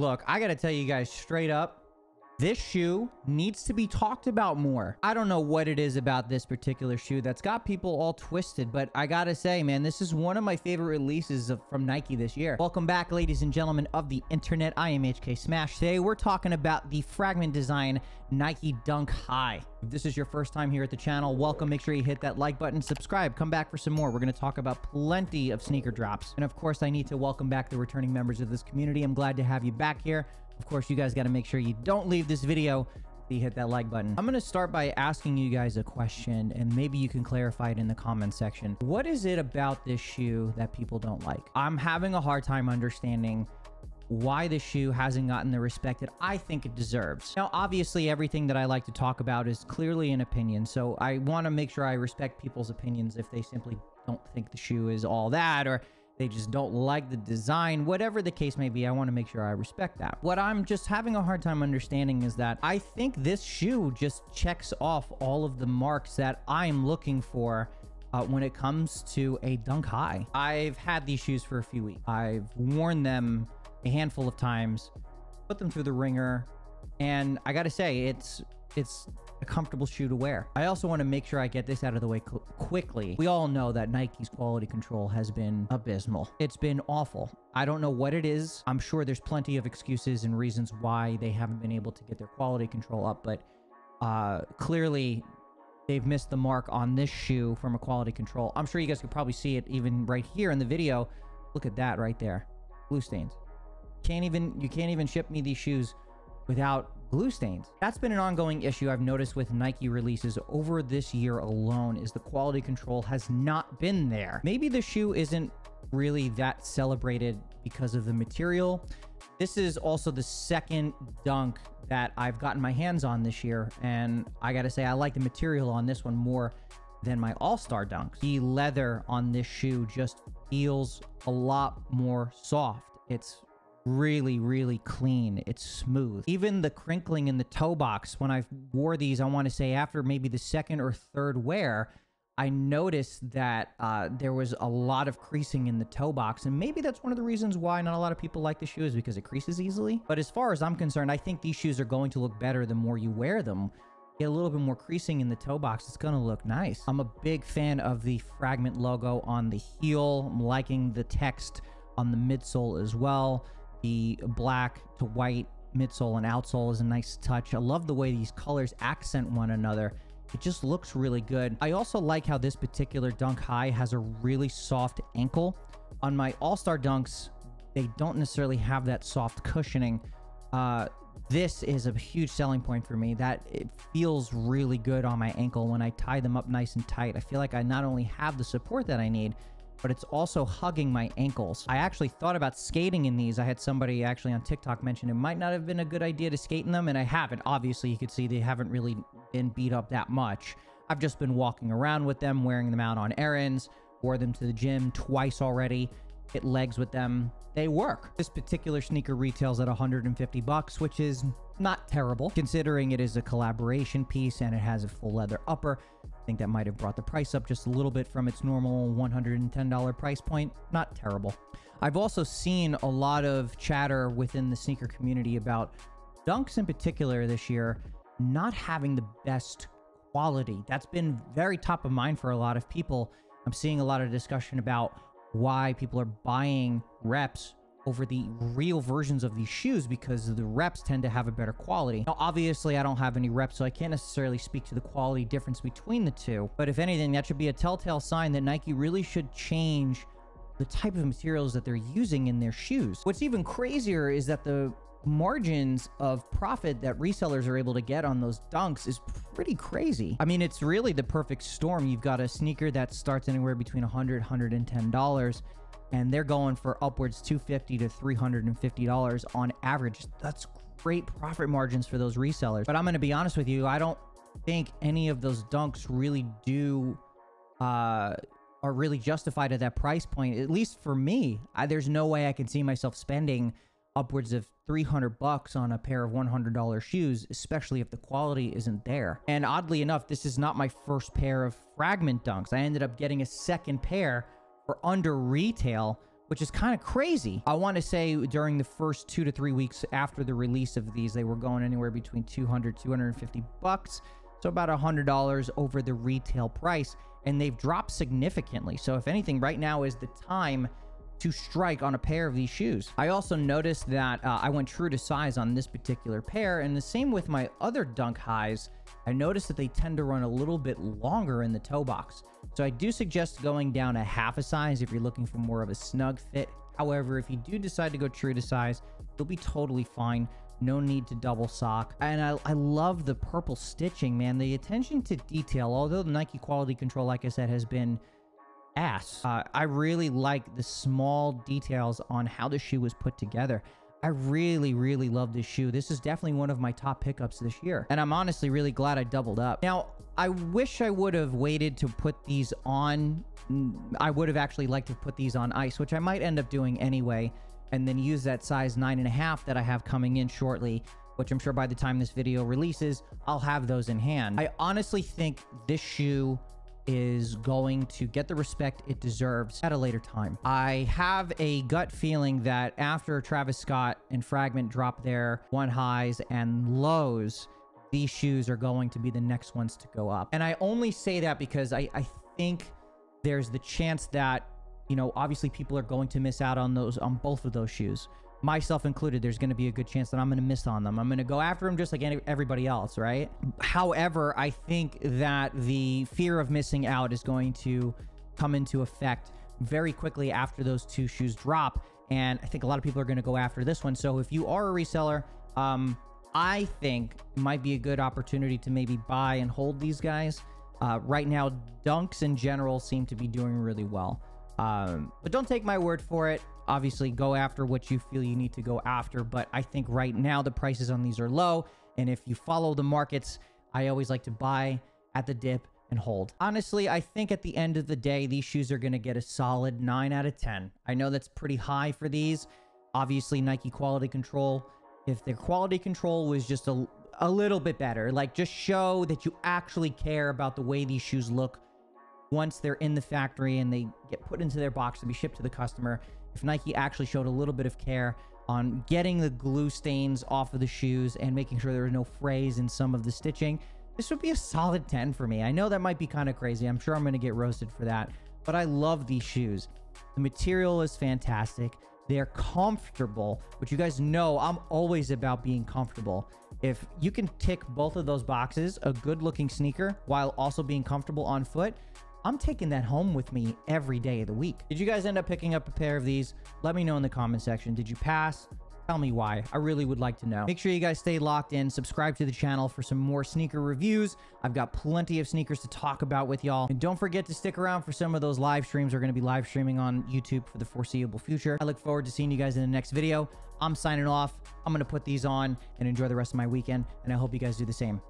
Look, I gotta tell you guys straight up, this shoe needs to be talked about more. I don't know what it is about this particular shoe that's got people all twisted, but I gotta say, man, this is one of my favorite releases from Nike this year. Welcome back, ladies and gentlemen of the internet. I am HK Smash. Today, we're talking about the Fragment Design Nike Dunk High. If this is your first time here at the channel, welcome. Make sure you hit that like button, subscribe, come back for some more. We're gonna talk about plenty of sneaker drops. And of course, I need to welcome back the returning members of this community. I'm glad to have you back here. Of course, you guys got to make sure you don't leave this video till you hit that like button. I'm going to start by asking you guys a question, and maybe you can clarify it in the comment section. What is it about this shoe that people don't like? I'm having a hard time understanding why this shoe hasn't gotten the respect that I think it deserves. Now, obviously, everything that I like to talk about is clearly an opinion, so I want to make sure I respect people's opinions if they simply don't think the shoe is all that, or they just don't like the design, whatever the case may be. I want to make sure I respect that. What I'm just having a hard time understanding is that I think this shoe just checks off all of the marks that I'm looking for when it comes to a Dunk High. I've had these shoes for a few weeks. I've worn them a handful of times, put them through the ringer, and I gotta say, it's a comfortable shoe to wear. I also want to make sure I get this out of the way quickly. We all know that Nike's quality control has been abysmal. It's been awful. I don't know what it is. I'm sure there's plenty of excuses and reasons why they haven't been able to get their quality control up, but clearly they've missed the mark on this shoe from a quality control. I'm sure you guys could probably see it even right here in the video. Look at that right there. Glue stains. You can't even ship me these shoes without glue stains. That's been an ongoing issue I've noticed with Nike releases over this year alone, is the quality control has not been there. Maybe the shoe isn't really that celebrated because of the material. This is also the second dunk that I've gotten my hands on this year, and I gotta say, I like the material on this one more than my all-star dunks. The leather on this shoe just feels a lot more soft. It's really, really clean. It's smooth. Even the crinkling in the toe box, when I wore these, I want to say after maybe the second or third wear, I noticed that there was a lot of creasing in the toe box. And maybe that's one of the reasons why not a lot of people like the shoe, is because it creases easily. But as far as I'm concerned, I think these shoes are going to look better the more you wear them. Get a little bit more creasing in the toe box. It's going to look nice. I'm a big fan of the Fragment logo on the heel. I'm liking the text on the midsole as well. The black to white midsole and outsole is a nice touch. I love the way these colors accent one another. It just looks really good. I also like how this particular Dunk High has a really soft ankle. On my all-star dunks, they don't necessarily have that soft cushioning. This is a huge selling point for me, that it feels really good on my ankle when I tie them up nice and tight. I feel like I not only have the support that I need, but it's also hugging my ankles. I actually thought about skating in these. I had somebody actually on TikTok mention it might not have been a good idea to skate in them, and I haven't. Obviously, you could see they haven't really been beat up that much. I've just been walking around with them, wearing them out on errands, wore them to the gym twice already, hit legs with them. They work. This particular sneaker retails at $150, which is not terrible, considering it is a collaboration piece and it has a full leather upper. I think that might have brought the price up just a little bit from its normal $110 price point. Not terrible. I've also seen a lot of chatter within the sneaker community about dunks in particular this year not having the best quality. That's been very top of mind for a lot of people. I'm seeing a lot of discussion about why people are buying reps over the real versions of these shoes, because the reps tend to have a better quality. Now, obviously, I don't have any reps, so I can't necessarily speak to the quality difference between the two. But if anything, that should be a telltale sign that Nike really should change the type of materials that they're using in their shoes. What's even crazier is that the margins of profit that resellers are able to get on those dunks is pretty crazy. I mean, it's really the perfect storm. You've got a sneaker that starts anywhere between $100, $110, and they're going for upwards $250 to $350 on average. That's great profit margins for those resellers. But I'm going to be honest with you, I don't think any of those dunks really are really justified at that price point. At least for me, there's no way I can see myself spending upwards of $300 on a pair of $100 shoes, especially if the quality isn't there. And oddly enough, this is not my first pair of Fragment dunks. I ended up getting a second pair for under retail which is kind of crazy. I want to say during the first 2 to 3 weeks after the release of these, they were going anywhere between $200, $250. So about $100 over the retail price, and they've dropped significantly. So if anything, right now is the time to strike on a pair of these shoes. I also noticed that I went true to size on this particular pair, and the same with my other Dunk Highs. I noticed that they tend to run a little bit longer in the toe box. So I do suggest going down a half a size if you're looking for more of a snug fit. However, if you do decide to go true to size, you'll be totally fine. No need to double sock. And I love the purple stitching, man. The attention to detail, although the Nike quality control, like I said, has been ass. I really like the small details on how the shoe was put together. I really, really love this shoe. This is definitely one of my top pickups this year. And I'm honestly really glad I doubled up. Now, I wish I would have waited to put these on. I would have actually liked to put these on ice, which I might end up doing anyway, and then use that size 9.5 that I have coming in shortly, which I'm sure by the time this video releases, I'll have those in hand. I honestly think this shoe is going to get the respect it deserves at a later time. I have a gut feeling that after Travis Scott and Fragment drop their one highs and lows, these shoes are going to be the next ones to go up. And I only say that because I think there's the chance that, you know, obviously people are going to miss out on those, on both of those shoes, myself included. There's going to be a good chance that I'm going to miss on them. I'm going to go after them just like everybody else, right? However, I think that the fear of missing out is going to come into effect very quickly after those two shoes drop. And I think a lot of people are going to go after this one. So if you are a reseller, I think it might be a good opportunity to maybe buy and hold these guys. Right now, Dunks in general seem to be doing really well. But don't take my word for it. Obviously, go after what you feel you need to go after. But I think right now the prices on these are low. And if you follow the markets, I always like to buy at the dip and hold. Honestly, I think at the end of the day, these shoes are going to get a solid 9 out of 10. I know that's pretty high for these. Obviously, Nike quality control. If their quality control was just a little bit better, like just show that you actually care about the way these shoes look once they're in the factory and they get put into their box to be shipped to the customer. If Nike actually showed a little bit of care on getting the glue stains off of the shoes and making sure there were no frays in some of the stitching, this would be a solid 10 for me. I know that might be kind of crazy. I'm sure I'm going to get roasted for that, but I love these shoes. The material is fantastic. They're comfortable, which you guys know I'm always about being comfortable. If you can tick both of those boxes, a good looking sneaker while also being comfortable on foot, I'm taking that home with me every day of the week. Did you guys end up picking up a pair of these? Let me know in the comment section. Did you pass? Tell me why. I really would like to know. Make sure you guys stay locked in. Subscribe to the channel for some more sneaker reviews. I've got plenty of sneakers to talk about with y'all. And don't forget to stick around for some of those live streams. We're going to be live streaming on YouTube for the foreseeable future. I look forward to seeing you guys in the next video. I'm signing off. I'm going to put these on and enjoy the rest of my weekend. And I hope you guys do the same.